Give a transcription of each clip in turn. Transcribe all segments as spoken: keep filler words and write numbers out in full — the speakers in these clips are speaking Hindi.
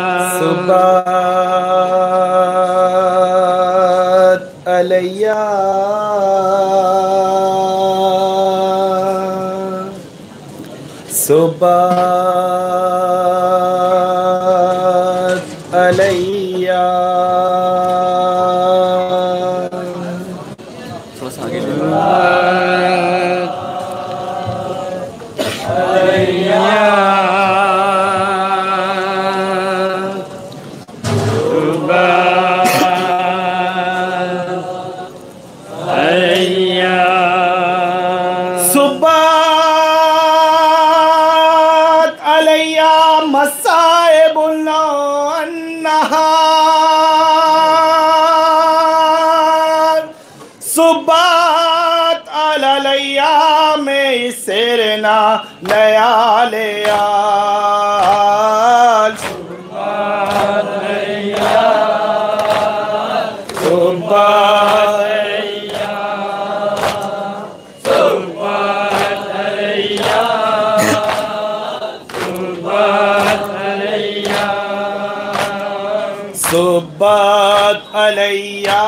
सुब्बत अलैया सुब्बत अलैया सुब्बत अलैया मसाइब नोहा सुब्बत अलैया में सिरना नया लिया सुब्बत अलैया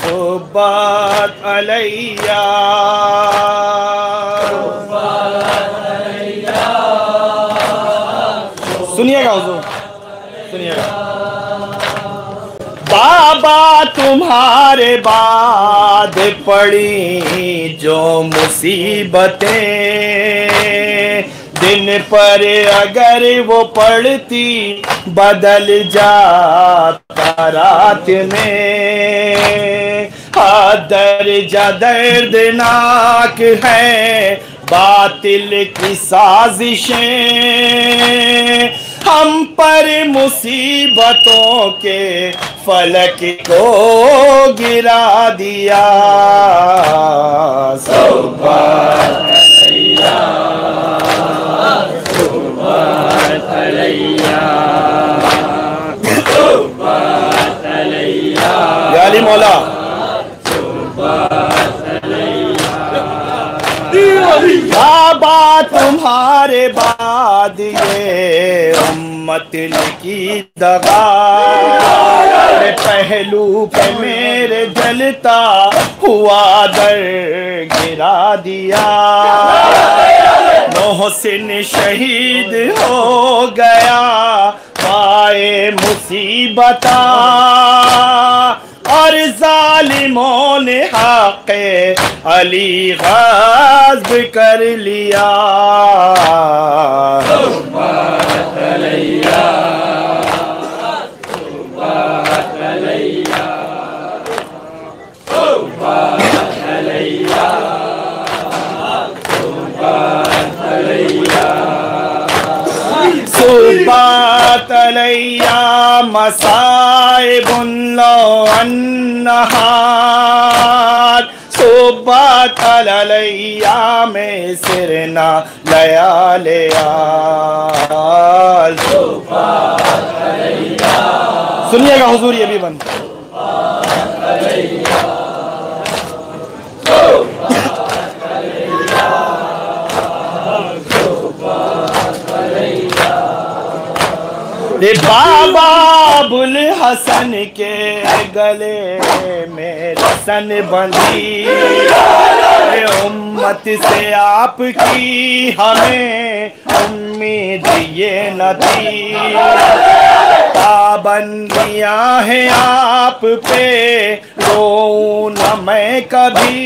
सुब्बत अलैया सुनिएगा हुजूर सुनिएगा। बाबा तुम्हारे बाद पड़ी जो मुसीबतें दिन पर अगर वो पड़ती बदल जाता रात में। हाँ दर्जा दर्दनाक है बातिल की साजिशें हम पर मुसीबतों के फलक को गिरा दिया। सुब्बत मौला बाबा तुम्हारे बाद ये उम्मत की दगा पहलू पे मेरे जलता हुआ दर गिरा दिया। मोहसिन शहीद हो गया पाए मुसीबता और जालिमों ने हाके अली ग़ाज़ब कर लिया। सुब्बत अलैया सुब्बत अलैया सुब्बत अलैया सुब्बत अलैया सुब्बत अलैया मसाइबुन अन्नहार सुब्बत अलैया में सिरना लया लिया। सुनिएगा हुजूर ये भी बंद बाबा अबुल हसन के गले में रसन बंधी उम्मत से आपकी हमें उम्मीद ये न थी। पाबंदियां हैं आप पे रोऊं न मैं कभी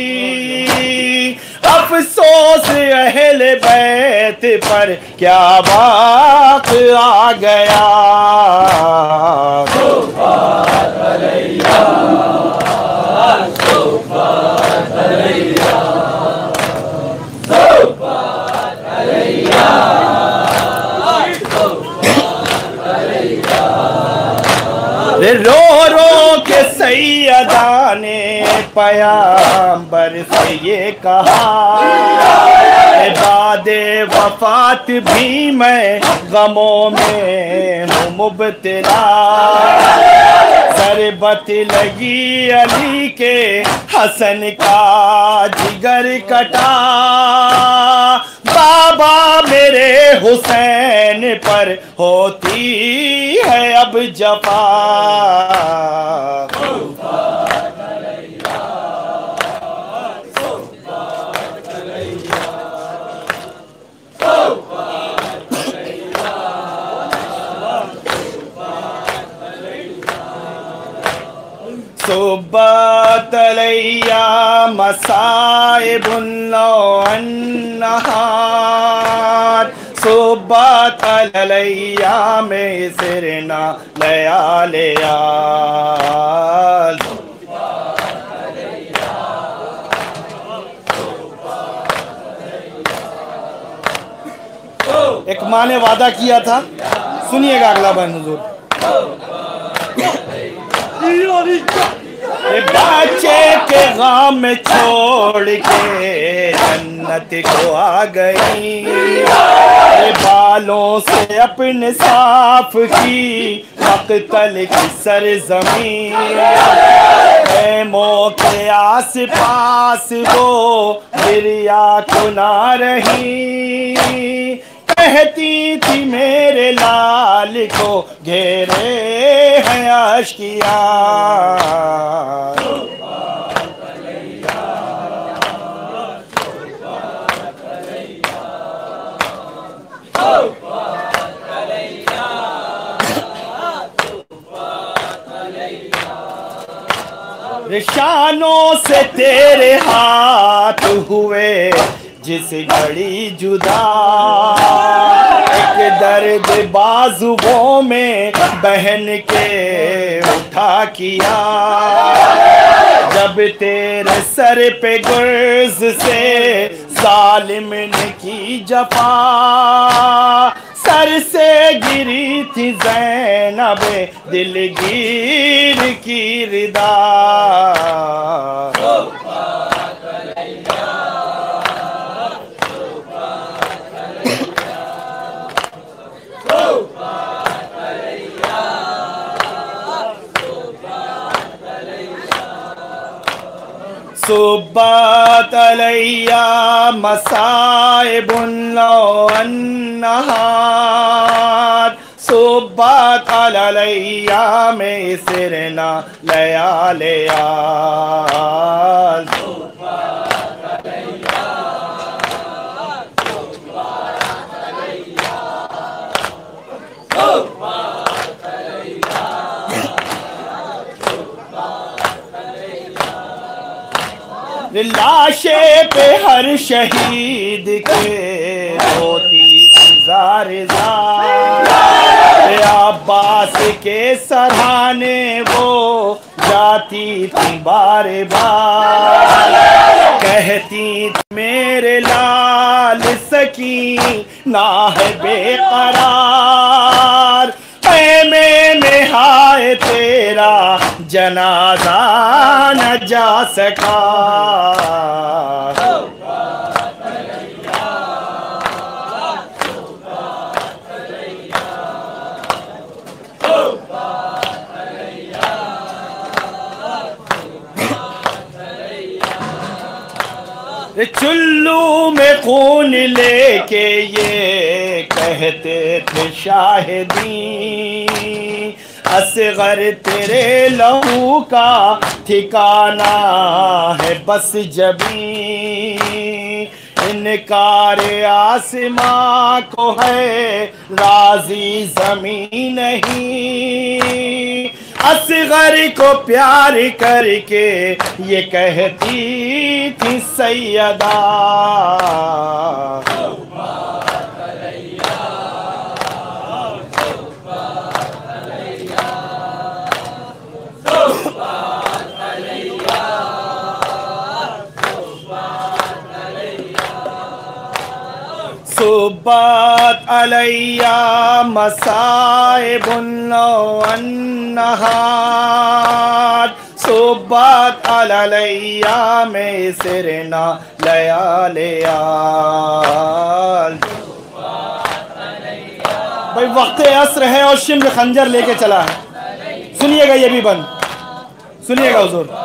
अफसोस अहले बैत पर क्या बात आ गया। सुब्बत अलैया सुब्बत अलैया सुब्बत अलैया सुब्बत अलैया रो रो के सैयदा ने पयाम्बर से ये कहा बादे वफात भी मैं गमों में हूँ मुबतला। शरबत लगी अली के हसन का जिगर कटा तबा मेरे हुसैन पर होती है अब जफा। सुब्बत अलैया सुब्बत अलैया सुब्बत अलैया सुब्बत अलैया सुब्बत अलैया मसाइब नहार। सुब्बत अलैया में सिरना नया ले यार। एक माँ ने वादा किया था, सुनिएगा अगला बयान हुजूर। बच्चे के गाम में छोड़ के जन्नत को आ गई। बालों से अपने साफ की मकतल की सरजमीं। खेमों के आस पास वो गिरिया खुना रही। कहती थी मेरे लाल को घेरे हैं आशिकिया। सुब्बत अलैया सुब्बत अलैया सुब्बत अलैया सुब्बत अलैया। निशानों से तेरे हाथ हुए जिस घड़ी जुदा। एक दर्द बाजुओं में बहन के उठा किया। जब तेरे सर पे गुर्ज से जालिम ने की जफा। सर से गिरी थी ज़ैनब दिलगीर की रिदा। सुब्बत अलैया मसाइब नहार। सुब्बत अलैया में सिरना लया ले यार। लाशे पे हर शहीद के होती ज़ारज़ार। अब्बास के सराहने वो जाती थी बार बार। कहती थी मेरे लाल सकी ना है बेकरार। में में हाय तेरा जनाजा न जा सका। चुल्लू में खून लेके ये कहते थे शाहिदी। असगर तेरे लहू का ठिकाना है बस जबी। इनकार आसमां को है राजी जमी नहीं। असगर को प्यार करके ये कहती थी सैयदा। सुब्बत अलैया मसाइब नहार। सुब्बत अलैया में सिरना लया ले यार। भाई वक्त असर है और शिम खंजर लेके चला है। सुनिएगा ये भी बन, सुनिएगा हुजूर।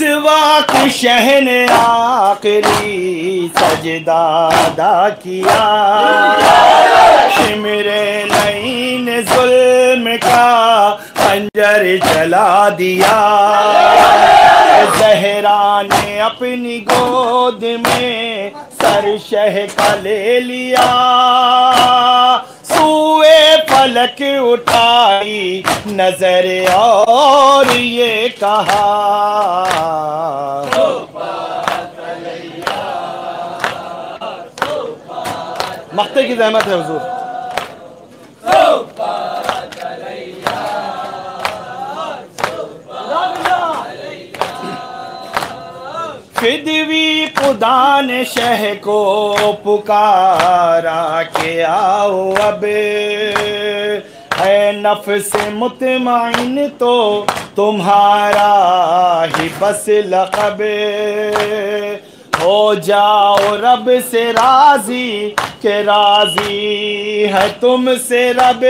मिसवाक शह ने आखिरी सजदा अदा किया, शिमरे नई ने जुल्म का पंजर जला दिया। जहरा ने अपनी गोद में सर शह का ले लिया, सूए पलक उठाई नजर और ये कहा सुब्बत अलैया। मक्ते की जहमत है हुजूर। सुब्बत अलैया फिदवी खुदान शह को पुकारा के आओ अब, है नफ्स मुतमईन तो तुम्हारा ही बस लक़ब। हो जाओ रब से राजी के राजी है तुमसे रब,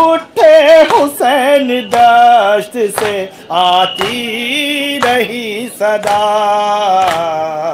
उठे हुसैन दश्त से आती रही सदा।